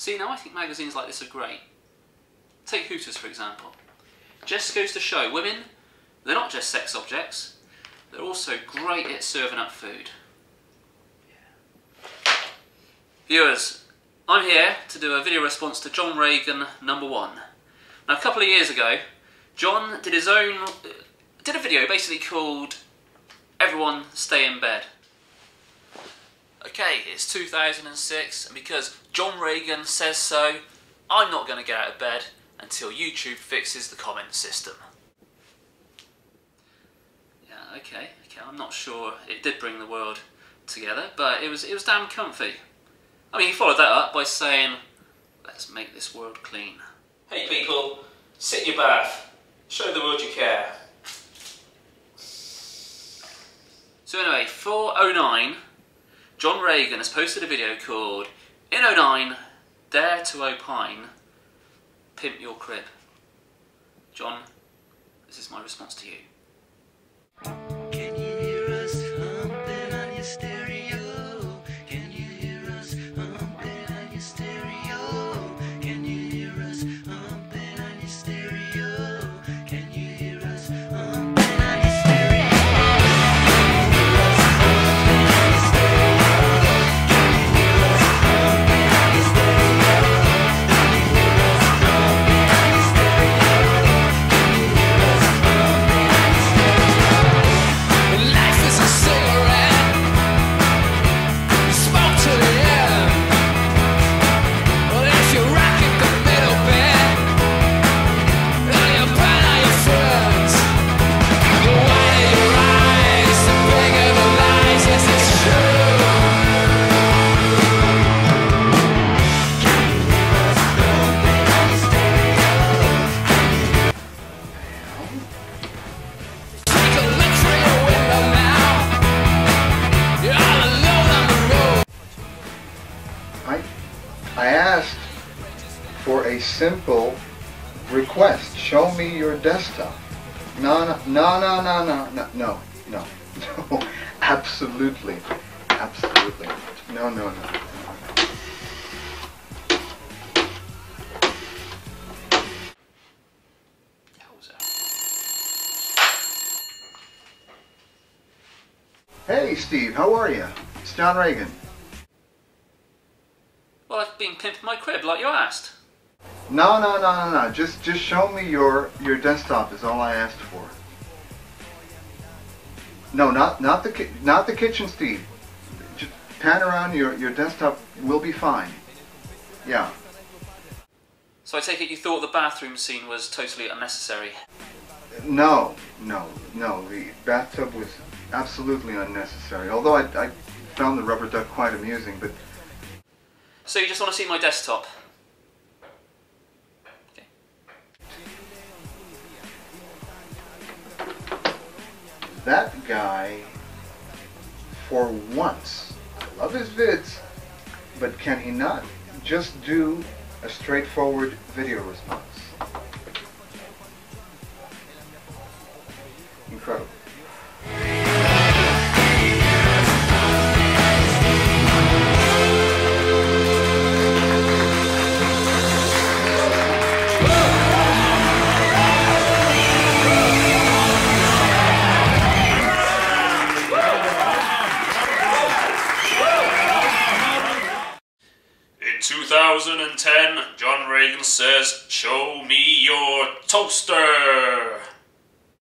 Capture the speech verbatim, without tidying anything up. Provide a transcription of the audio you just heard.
See, now I think magazines like this are great. Take Hooters, for example. Just goes to show women, they're not just sex objects, they're also great at serving up food. Yeah. Viewers, I'm here to do a video response to John Reagan number one. Now, a couple of years ago, John did his own, did a video basically called Everyone Stay in Bed. Okay, it's two thousand six, and because John Reagan says so, I'm not going to get out of bed until YouTube fixes the comment system. Yeah, okay, okay, I'm not sure it did bring the world together, but it was, it was damn comfy. I mean, he followed that up by saying, let's make this world clean. Hey people, sit in your bath, show the world you care. So anyway, for oh nine, John Reagan has posted a video called, in oh nine, Dare to Opine, Pimp Your Crib. John, this is my response to you. Can you hear us humping on your stereo? Can you hear us humping on your stereo? Can you hear us humping on your stereo? Can you hear us humping on your I asked for a simple request. Show me your desktop. No, no, no, no, no, no, no, no, no, absolutely, absolutely, no, no, no. Hey Steve, how are you? It's John Reagan. Well, I've been pimping my crib like you asked. No, no, no, no, no. Just, just show me your your desktop is all I asked for. No, not not the not the kitchen, Steve. Just pan around your your desktop. Will be fine. Yeah. So I take it you thought the bathroom scene was totally unnecessary. No, no, no. The bathtub was absolutely unnecessary. Although I, I found the rubber duck quite amusing, but. So you just want to see my desktop? Okay. That guy, for once, I love his vids, but can he not just do a straightforward video response? Incredible. two thousand ten, John Reagan says, show me your toaster!